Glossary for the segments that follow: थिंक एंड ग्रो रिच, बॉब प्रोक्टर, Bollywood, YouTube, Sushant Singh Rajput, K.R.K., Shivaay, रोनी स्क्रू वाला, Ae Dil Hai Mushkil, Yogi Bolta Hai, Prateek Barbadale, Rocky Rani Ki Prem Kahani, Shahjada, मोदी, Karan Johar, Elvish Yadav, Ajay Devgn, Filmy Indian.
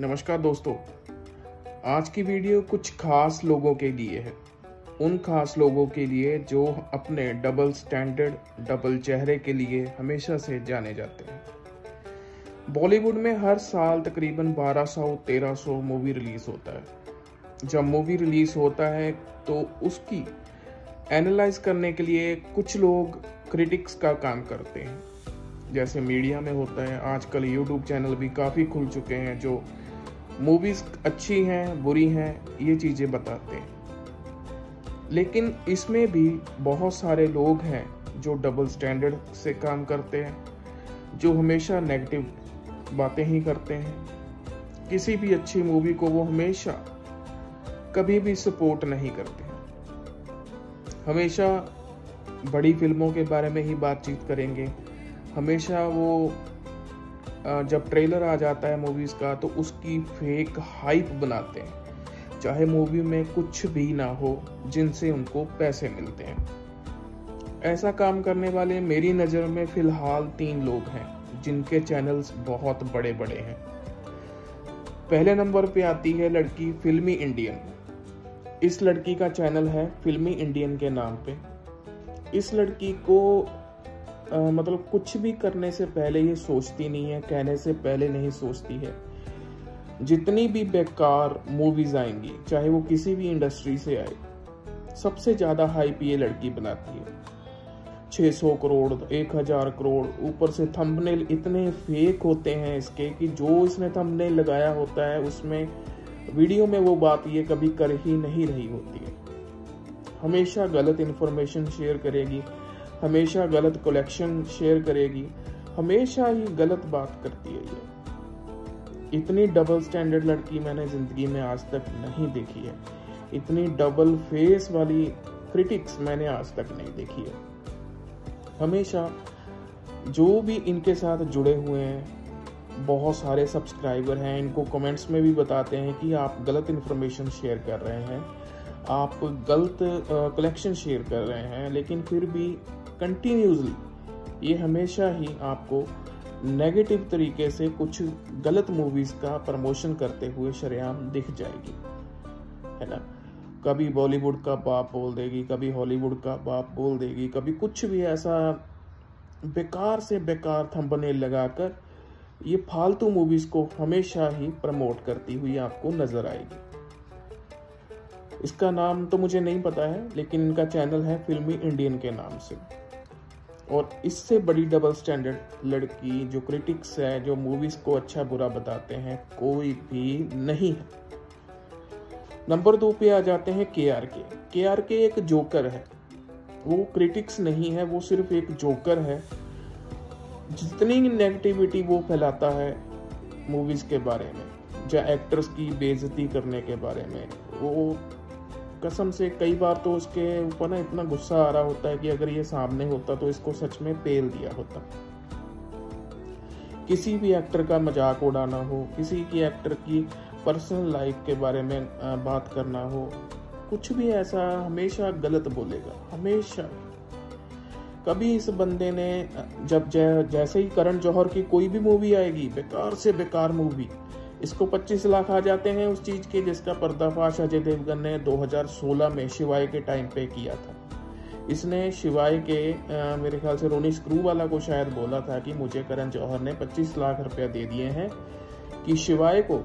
नमस्कार दोस्तों, आज की वीडियो कुछ खास लोगों के लिए है। उन खास लोगों के लिए जो अपने डबल स्टैंडर्ड, डबल चेहरे के लिए हमेशा से जाने जाते हैं। बॉलीवुड में हर साल तकरीबन 1200-1300 मूवी रिलीज़ होता है। जब मूवी रिलीज़ होता है तो उसकी एनालाइज करने के लिए कुछ लोग क्रिटिक्स का काम करते हैं, जैसे मीडिया में होता है। आजकल यूट्यूब चैनल भी काफ़ी खुल चुके हैं जो मूवीज़ अच्छी हैं, बुरी हैं, ये चीज़ें बताते हैं। लेकिन इसमें भी बहुत सारे लोग हैं जो डबल स्टैंडर्ड से काम करते हैं, जो हमेशा नेगेटिव बातें ही करते हैं। किसी भी अच्छी मूवी को वो हमेशा कभी भी सपोर्ट नहीं करते, हमेशा बड़ी फिल्मों के बारे में ही बातचीत करेंगे। हमेशा वो जब ट्रेलर आ जाता है मूवीज़ का तो उसकी फेक हाइप बनाते हैं, चाहे मूवी में कुछ भी ना हो, जिनसे उनको पैसे मिलते हैं। ऐसा काम करने वाले मेरी नज़र में फ़िलहाल 3 लोग हैं जिनके चैनल्स बहुत बड़े बड़े हैं। पहले नंबर पे आती है लड़की फिल्मी इंडियन। इस लड़की का चैनल है फिल्मी इंडियन के नाम पे। इस लड़की को मतलब कुछ भी करने से पहले ये सोचती नहीं है, कहने से पहले नहीं सोचती है। जितनी भी बेकार मूवीज़ आएंगी, चाहे वो किसी भी इंडस्ट्री से आए, सबसे ज़्यादा हाइप ये लड़की बनाती है। 600 करोड़, 1000 करोड़, ऊपर से थंबनेल इतने फेक होते हैं इसके कि जो इसने थंबनेल लगाया होता है उसमें, वीडियो में वो बात ये कभी कर ही नहीं रही होती है। हमेशा गलत इन्फॉर्मेशन शेयर करेगी, हमेशा गलत कलेक्शन शेयर करेगी, हमेशा ही गलत बात करती है ये। इतनी डबल स्टैंडर्ड लड़की मैंने ज़िंदगी में आज तक नहीं देखी है। इतनी डबल फेस वाली क्रिटिक्स मैंने आज तक नहीं देखी है। हमेशा जो भी इनके साथ जुड़े हुए हैं, बहुत सारे सब्सक्राइबर हैं, इनको कमेंट्स में भी बताते हैं कि आप गलत इन्फॉर्मेशन शेयर कर रहे हैं, आप गलत कलेक्शन शेयर कर रहे हैं, लेकिन फिर भी कंटिन्यूसली ये हमेशा ही आपको नेगेटिव तरीके से कुछ गलत मूवीज़ का प्रमोशन करते हुए शरेआम दिख जाएगी, है ना। कभी बॉलीवुड का बाप बोल देगी, कभी हॉलीवुड का बाप बोल देगी, कभी कुछ भी ऐसा बेकार से बेकार थंबनेल लगाकर ये फालतू मूवीज़ को हमेशा ही प्रमोट करती हुई आपको नज़र आएगी। इसका नाम तो मुझे नहीं पता है, लेकिन इनका चैनल है फिल्मी इंडियन के नाम से। और इससे बड़ी डबल स्टैंडर्ड लड़की जो क्रिटिक्स है, जो मूवीज़ को अच्छा बुरा बताते हैं, कोई भी नहीं है। नंबर 2 पे आ जाते हैं के.आर.के. के.आर.के. एक जोकर है, वो क्रिटिक्स नहीं है, वो सिर्फ एक जोकर है। जितनी नेगेटिविटी वो फैलाता है मूवीज़ के बारे में, या एक्टर्स की बेइज्जती करने के बारे में, वो कसम से कई बार तो उसके ऊपर ना इतना गुस्सा आ रहा होता है कि अगर ये सामने होता तो इसको सच में पेल दिया होता। किसी भी एक्टर का मजाक उड़ाना हो, किसी की एक्टर की पर्सनल लाइफ के बारे में बात करना हो, कुछ भी ऐसा हमेशा गलत बोलेगा, हमेशा। कभी इस बंदे ने जब जैसे ही करण जौहर की कोई भी मूवी आएगी, बेकार से बेकार मूवी, इसको 25 लाख आ जाते हैं उस चीज़ के जिसका पर्दाफाश अजय देवगन ने 2016 में शिवाय के टाइम पे किया था। इसने शिवाय के मेरे ख्याल से रोनी स्क्रू वाला को शायद बोला था कि मुझे करण जौहर ने 25 लाख रुपया दे दिए हैं कि शिवाय को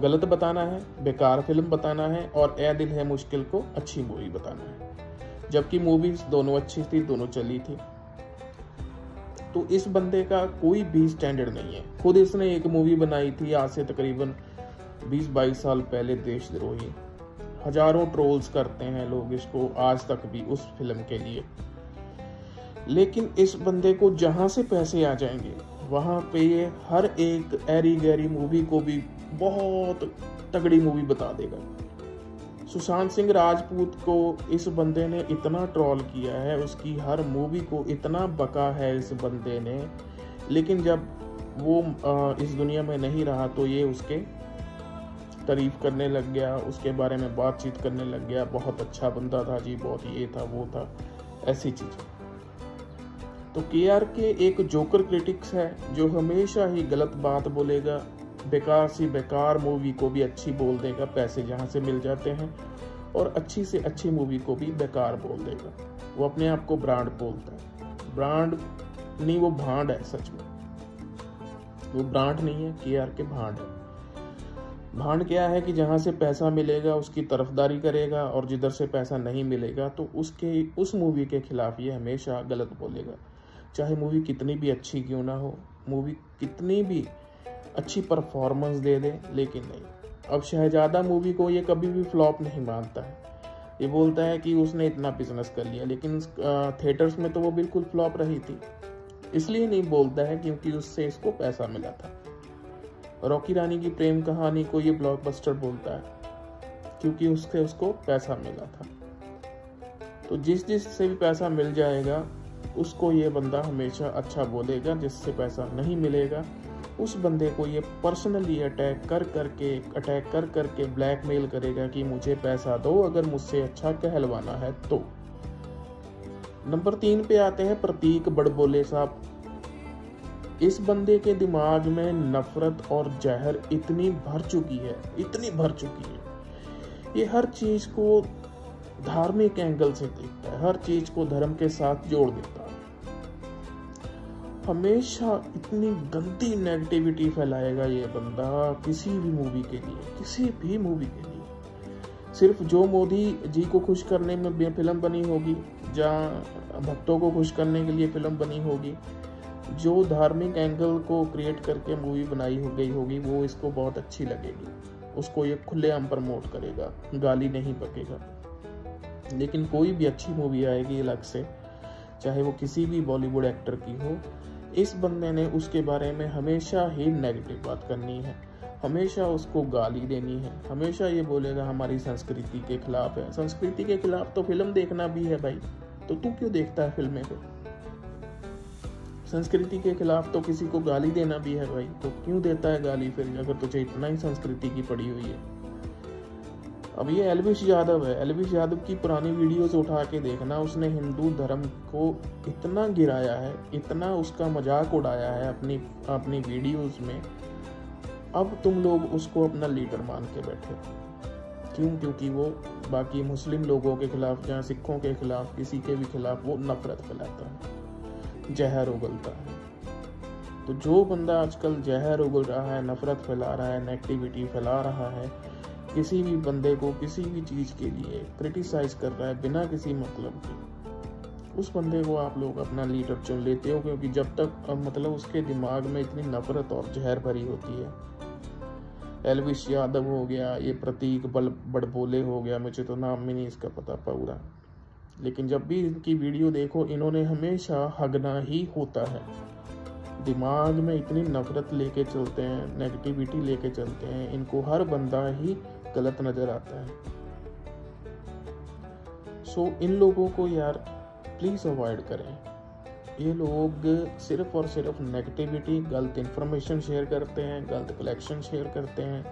गलत बताना है, बेकार फिल्म बताना है, और ए दिल है मुश्किल को अच्छी मूवी बताना है। जबकि मूवीज़ दोनों अच्छी थी, दोनों चली थी। तो इस बंदे का कोई भी स्टैंडर्ड नहीं है। खुद इसने एक मूवी बनाई थी आज से तकरीबन 20-22 साल पहले, देशद्रोही। हजारों ट्रोल्स करते हैं लोग इसको आज तक भी उस फिल्म के लिए। लेकिन इस बंदे को जहाँ से पैसे आ जाएंगे वहाँ पे ये हर एक ऐरी गैरी मूवी को भी बहुत तगड़ी मूवी बता देगा। सुशांत सिंह राजपूत को इस बंदे ने इतना ट्रोल किया है, उसकी हर मूवी को इतना बका है इस बंदे ने, लेकिन जब वो इस दुनिया में नहीं रहा तो ये उसके तारीफ करने लग गया, उसके बारे में बातचीत करने लग गया, बहुत अच्छा बंदा था जी, बहुत ये था वो था, ऐसी चीज़। तो के.आर.के. एक जोकर क्रिटिक्स है जो हमेशा ही गलत बात बोलेगा, बेकार सी बेकार मूवी को भी अच्छी बोल देगा, पैसे जहाँ से मिल जाते हैं, और अच्छी से अच्छी मूवी को भी बेकार बोल देगा। वो अपने आप को ब्रांड बोलता है, ब्रांड नहीं, वो भांड है सच में। वो ब्रांड नहीं है, के.आर.के. भांड है। भांड क्या है कि जहाँ से पैसा मिलेगा उसकी तरफदारी करेगा, और जिधर से पैसा नहीं मिलेगा तो उस मूवी के खिलाफ ये हमेशा गलत बोलेगा। चाहे मूवी कितनी भी अच्छी क्यों ना हो, मूवी कितनी भी अच्छी परफॉर्मेंस दे दे, लेकिन नहीं। अब शहजादा मूवी को ये कभी भी फ्लॉप नहीं मानता है। ये बोलता है कि उसने इतना बिजनेस कर लिया, लेकिन थिएटर्स में तो वो बिल्कुल फ्लॉप रही थी। इसलिए नहीं बोलता है क्योंकि उससे इसको पैसा मिला था। रॉकी रानी की प्रेम कहानी को ये ब्लॉकबस्टर बोलता है क्योंकि उससे उसको पैसा मिला था। तो जिस से भी पैसा मिल जाएगा उसको ये बंदा हमेशा अच्छा बोलेगा, जिससे पैसा नहीं मिलेगा उस बंदे को ये पर्सनली अटैक कर करके ब्लैकमेल करेगा कि मुझे पैसा दो अगर मुझसे अच्छा कहलवाना है तो। नंबर 3 पे आते हैं प्रतीक बड़बोले साहब। इस बंदे के दिमाग में नफरत और जहर इतनी भर चुकी है। ये हर चीज़ को धार्मिक एंगल से देखता है, हर चीज़ को धर्म के साथ जोड़ देता है। हमेशा इतनी गंदी नेगेटिविटी फैलाएगा ये बंदा किसी भी मूवी के लिए। सिर्फ जो मोदी जी को खुश करने में फिल्म बनी होगी, जहाँ भक्तों को खुश करने के लिए फिल्म बनी होगी, जो धार्मिक एंगल को क्रिएट करके मूवी बनाई हो गई होगी, वो इसको बहुत अच्छी लगेगी, उसको ये खुलेआम प्रमोट करेगा, गाली नहीं बकेगा। लेकिन कोई भी अच्छी मूवी आएगी अलग से, चाहे वो किसी भी बॉलीवुड एक्टर की हो, इस बंदे ने उसके बारे में हमेशा ही नेगेटिव बात करनी है, हमेशा उसको गाली देनी है, हमेशा ये बोलेगा हमारी संस्कृति के खिलाफ है। संस्कृति के खिलाफ तो फिल्म देखना भी है भाई, तो तू क्यों देखता है फिल्में पे? संस्कृति के खिलाफ तो किसी को गाली देना भी है भाई, तो क्यों देता है गाली फिर, अगर तुझे इतना ही संस्कृति की पड़ी हुई है। अब ये एल्विश यादव है, एल्विश यादव की पुरानी वीडियोस उठा के देखना, उसने हिंदू धर्म को इतना गिराया है, इतना उसका मजाक उड़ाया है अपनी वीडियोस में। अब तुम लोग उसको अपना लीडर मान के बैठे क्यों? क्योंकि वो बाकी मुस्लिम लोगों के खिलाफ, जहाँ सिखों के खिलाफ, किसी के भी खिलाफ वो नफरत फैलाता है, जहर उगलता है। तो जो बंदा आजकल जहर उगल रहा है, नफरत फैला रहा है, नेगेटिविटी फैला रहा है, किसी भी बंदे को किसी भी चीज़ के लिए क्रिटिसाइज कर रहा है बिना किसी मतलब के, उस बंदे को आप लोग अपना लीडर चुन लेते हो, क्योंकि जब तक मतलब उसके दिमाग में इतनी नफरत और जहर भरी होती है। एल्विश यादव हो गया, ये प्रतीक बड़बोले हो गया, मुझे तो नाम भी नहीं इसका पता पूरा, लेकिन जब भी इनकी वीडियो देखो, इन्होंने हमेशा हगना ही होता है। दिमाग में इतनी नफरत लेके चलते हैं, नेगेटिविटी लेके चलते हैं, इनको हर बंदा ही गलत नज़र आता है। सो इन लोगों को यार प्लीज़ अवॉइड करें। ये लोग सिर्फ और सिर्फ नेगेटिविटी, गलत इन्फॉर्मेशन शेयर करते हैं, गलत कलेक्शन शेयर करते हैं,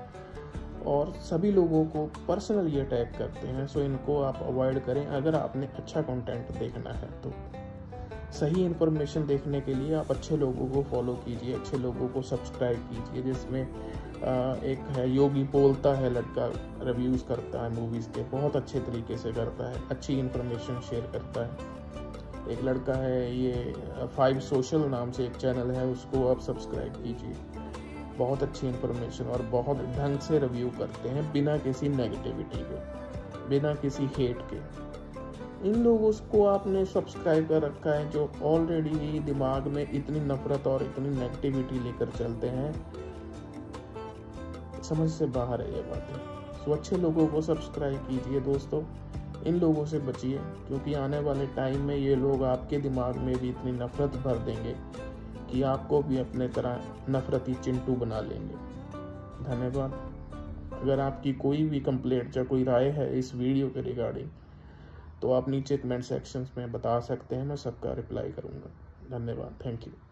और सभी लोगों को पर्सनली अटैक करते हैं। सो इनको आप अवॉइड करें अगर आपने अच्छा कंटेंट देखना है तो। सही इन्फॉर्मेशन देखने के लिए आप अच्छे लोगों को फॉलो कीजिए, अच्छे लोगों को सब्सक्राइब कीजिए, जिसमें एक है योगी बोलता है, लड़का रिव्यूज़ करता है मूवीज़ के, बहुत अच्छे तरीके से करता है, अच्छी इन्फॉर्मेशन शेयर करता है। एक लड़का है, ये 5 Social नाम से एक चैनल है, उसको आप सब्सक्राइब कीजिए, बहुत अच्छी इन्फॉर्मेशन और बहुत ढंग से रिव्यू करते हैं, बिना किसी नेगेटिविटी के, बिना किसी हेट के। इन लोगों को आपने सब्सक्राइब कर रखा है जो ऑलरेडी ही दिमाग में इतनी नफरत और इतनी नेगेटिविटी लेकर चलते हैं, समझ से बाहर है ये बातें। सो अच्छे लोगों को सब्सक्राइब कीजिए दोस्तों, इन लोगों से बचिए, क्योंकि आने वाले टाइम में ये लोग आपके दिमाग में भी इतनी नफरत भर देंगे कि आपको भी अपने तरह नफरती चिंटू बना लेंगे। धन्यवाद। अगर आपकी कोई भी कंप्लेंट या कोई राय है इस वीडियो के रिगार्डिंग, तो आप नीचे कमेंट सेक्शंस में बता सकते हैं, मैं सबका रिप्लाई करूँगा। धन्यवाद, थैंक यू।